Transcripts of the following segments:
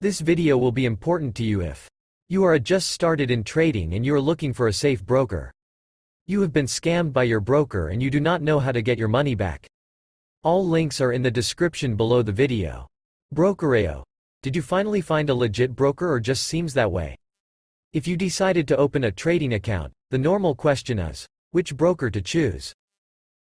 This video will be important to you if you are just started in trading and you are looking for a safe broker. You have been scammed by your broker and you do not know how to get your money back. All links are in the description below the video. Brokereo. Did you finally find a legit broker or just seems that way? If you decided to open a trading account, the normal question is, which broker to choose?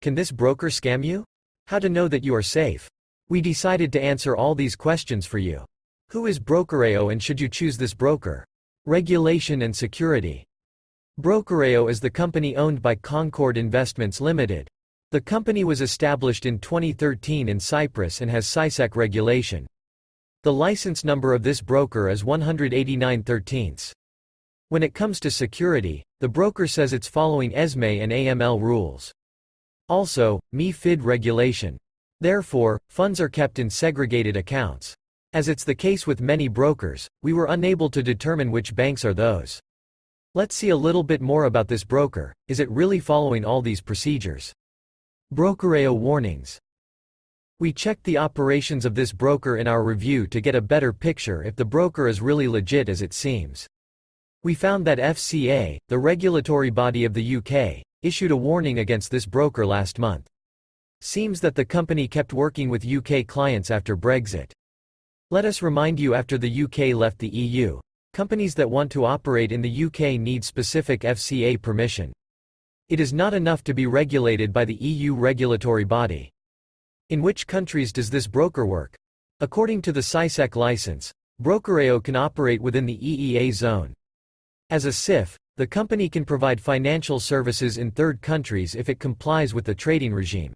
Can this broker scam you? How to know that you are safe? We decided to answer all these questions for you. Who is Brokereo and should you choose this broker? Regulation and security. Brokereo is the company owned by Concord Investments Limited. The company was established in 2013 in Cyprus and has CYSEC regulation. The license number of this broker is 189/13. When it comes to security, the broker says it's following ESMA and AML rules. Also, MiFID regulation. Therefore, funds are kept in segregated accounts. As it's the case with many brokers, we were unable to determine which banks are those. Let's see a little bit more about this broker. Is it really following all these procedures? Brokereo warnings. We checked the operations of this broker in our review to get a better picture if the broker is really legit as it seems. We found that FCA, the regulatory body of the UK, issued a warning against this broker last month. Seems that the company kept working with UK clients after Brexit. Let us remind you, after the UK left the EU, companies that want to operate in the UK need specific FCA permission. It is not enough to be regulated by the EU regulatory body. In which countries does this broker work? According to the CYSEC license, Brokereo can operate within the EEA zone. As a CIF, the company can provide financial services in third countries if it complies with the trading regime.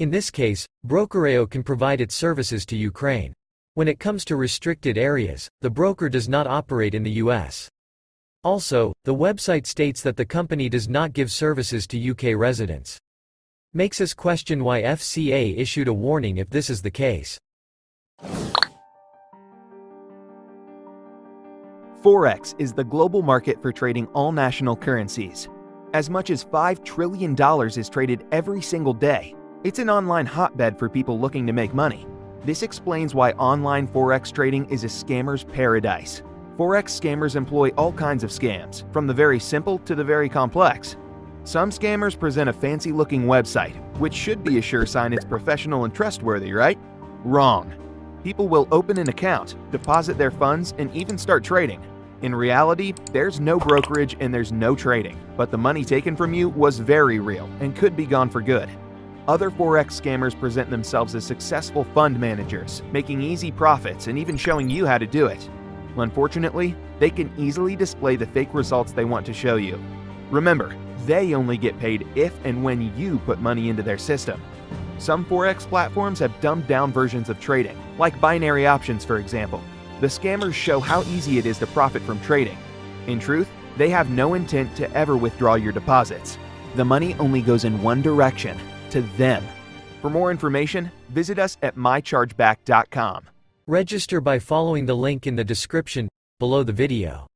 In this case, Brokereo can provide its services to Ukraine. When it comes to restricted areas, the broker does not operate in the US. Also, the website states that the company does not give services to UK residents. Makes us question why FCA issued a warning if this is the case. Forex is the global market for trading all national currencies. As much as $5 trillion is traded every single day. It's an online hotbed for people looking to make money. This explains why online Forex trading is a scammer's paradise. Forex scammers employ all kinds of scams, from the very simple to the very complex. Some scammers present a fancy-looking website, which should be a sure sign it's professional and trustworthy, right? Wrong. People will open an account, deposit their funds, and even start trading. In reality, there's no brokerage and there's no trading, but the money taken from you was very real and could be gone for good. Other Forex scammers present themselves as successful fund managers, making easy profits and even showing you how to do it. Unfortunately, they can easily display the fake results they want to show you. Remember, they only get paid if and when you put money into their system. Some Forex platforms have dumbed down versions of trading, like binary options, for example. The scammers show how easy it is to profit from trading. In truth, they have no intent to ever withdraw your deposits. The money only goes in one direction. To them. For more information, visit us at mychargeback.com. Register by following the link in the description below the video.